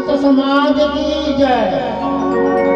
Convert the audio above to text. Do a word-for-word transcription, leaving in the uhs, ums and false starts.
संत समाज की जय।